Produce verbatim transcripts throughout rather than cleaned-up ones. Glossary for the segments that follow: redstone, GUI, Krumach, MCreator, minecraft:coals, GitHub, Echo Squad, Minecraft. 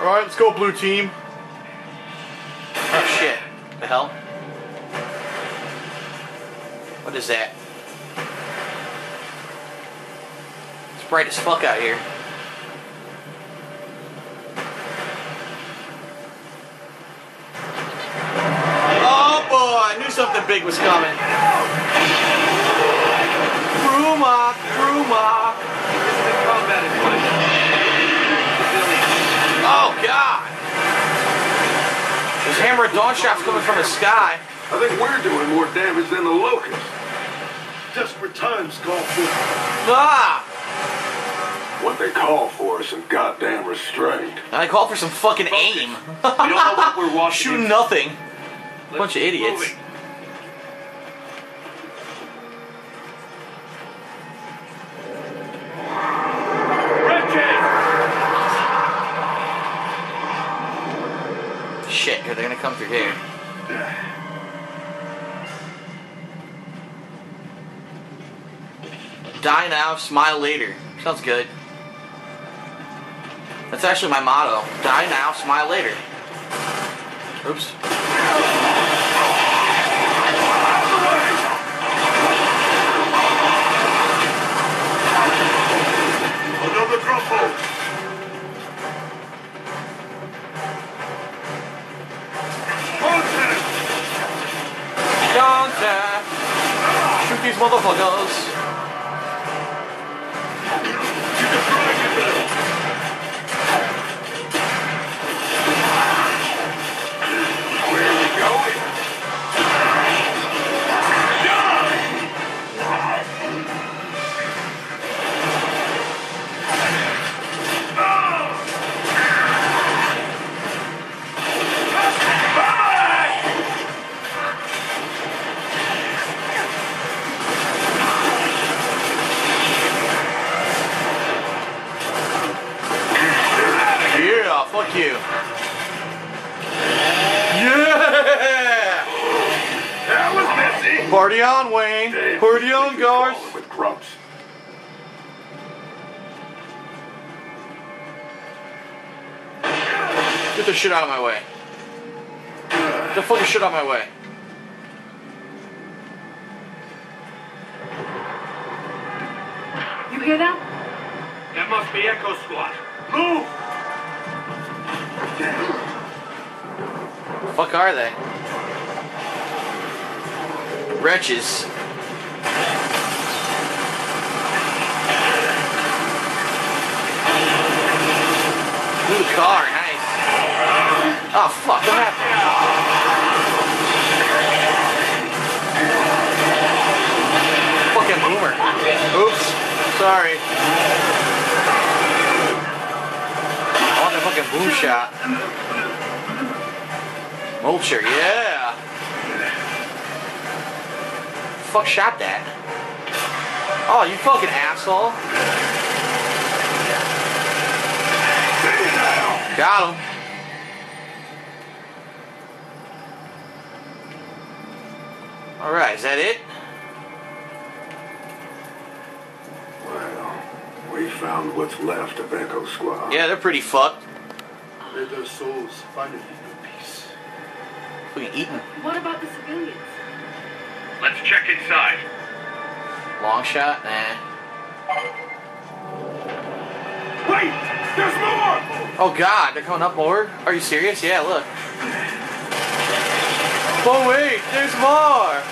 Alright, let's go, blue team. Oh shit. The hell? What is that? It's bright as fuck out here. Oh boy, I knew something big was coming. Krumach, Krumach. Oh god! There's hammer dawn shots coming from the sky. I think we're doing more damage than the locusts. Desperate times call for... Ah! What they call for is some goddamn restraint. I call for some fucking Focus. aim. You don't know what we're watching. Shoot nothing. Let's Bunch of idiots. Moving. Shit, here they're gonna come through here. Die now, smile later. Sounds good. That's actually my motto. Die now, smile later. Oops. Another crumble! Shoot these motherfuckers. Where are we going? Fuck you. Yeah! That was messy. Party on, Wayne. Dave, Party on, guys. With grumps. Get the shit out of my way. Get the fucking shit out of my way. You hear that? That must be Echo Squad. Move! What the fuck are they? Wretches. Blue car, nice. Oh fuck, what happened? Fucking boomer. Oops, sorry. I want that fucking boom shot. Mulcher, yeah! Fuck shot that. Oh, you fucking asshole. Got him. Alright, is that it? Well, we found what's left of Echo Squad. Yeah, they're pretty fucked. May their souls find it. Eaten. What about the civilians? Let's check inside. Long shot? Nah. Wait! There's more! Oh god, they're coming up more? Are you serious? Yeah, look. Oh wait, there's more!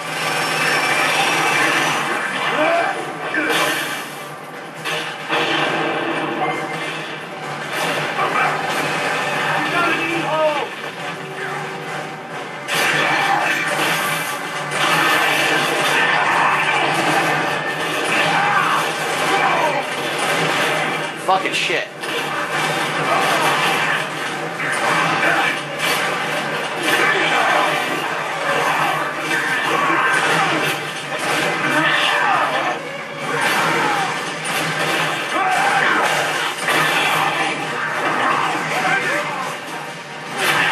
Fucking shit.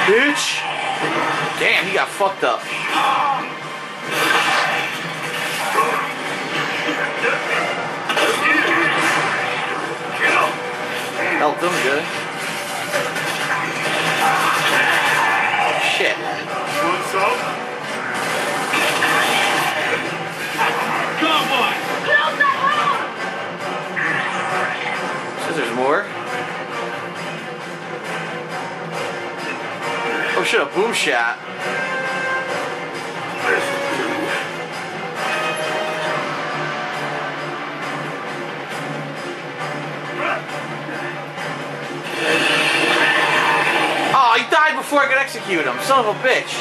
Bitch. Damn, he got fucked up. Helped them good. There's more. Oh shit, a boom shot. Oh, he died before I could execute him. Son of a bitch.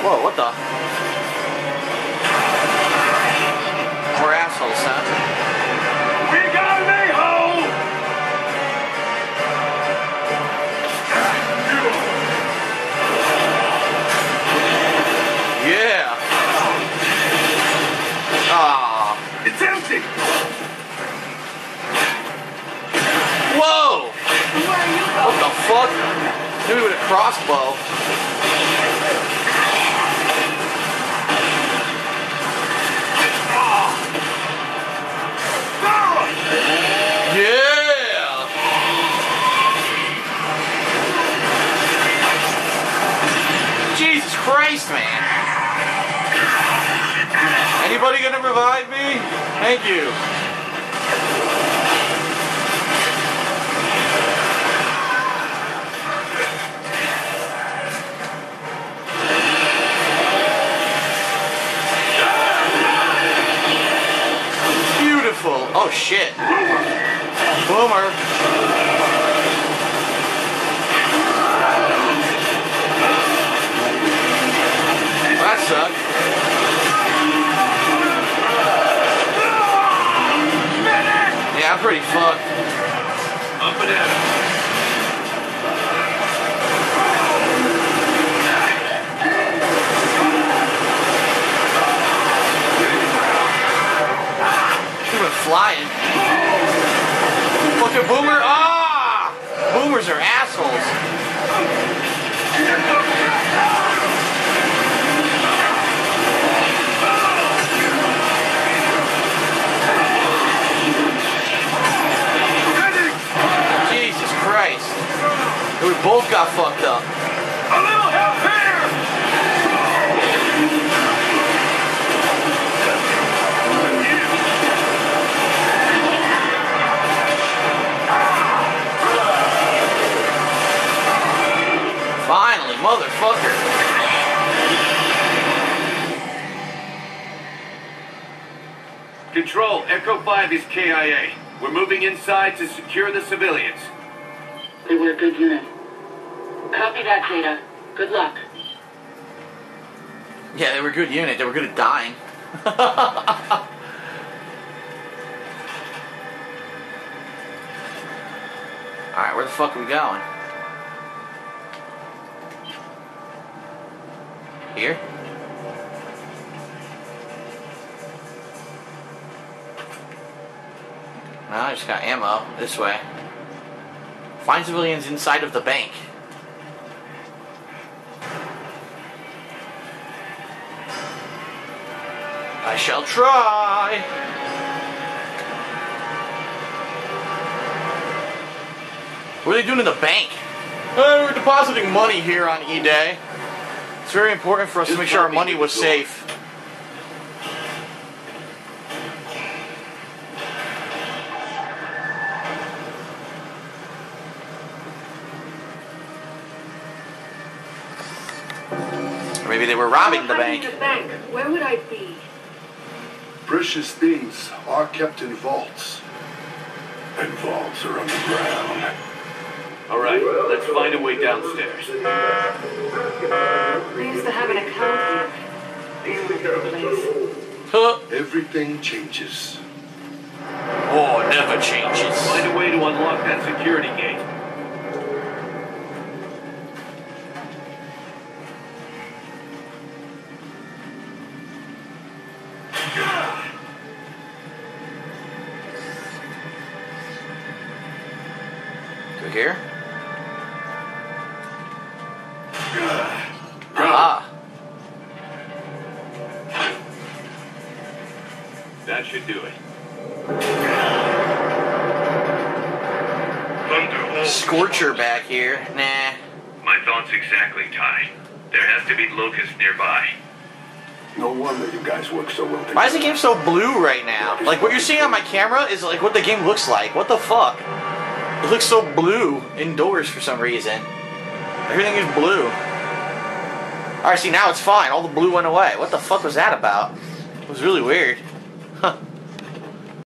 Whoa, what the? We're assholes, huh? Whoa! What the fuck? Hit me with a crossbow. Yeah! Jesus Christ, man! Anybody gonna revive me? Thank you. Oh shit. Boomer. Well, that sucked. Yeah, I'm pretty fucked. Up and down. She went flying. Fucking boomer. Ah! Boomers are assholes. We both got fucked up. A little help here! Finally, motherfucker. Control, Echo five is K I A. We're moving inside to secure the civilians. They were a good unit. Copy that, Data. Good luck. Yeah, they were a good unit. They were good at dying. Alright, where the fuck are we going? Here? No, I just got ammo. This way. Find civilians inside of the bank. I shall try. What are they doing in the bank? Oh, we're depositing money here on E-Day. It's very important for us to make sure our money was safe. Or maybe they were robbing the bank. The bank. Where would I be? Precious things are kept in vaults. And vaults are underground. Alright, let's find a way downstairs. I used to have an account here. Huh. Everything changes. Oh, it never changes. Find a way to unlock that security gate. Here? Ah. That should do it. Scorcher back here. Nah. My thoughts exactly, Ty. There have to be locusts nearby. No wonder you guys work so well together. Why is the game so blue right now? Like, what you're seeing on my camera is like what the game looks like. What the fuck? It looks so blue indoors for some reason. Everything is blue. Alright, see, now it's fine. All the blue went away. What the fuck was that about? It was really weird. Huh.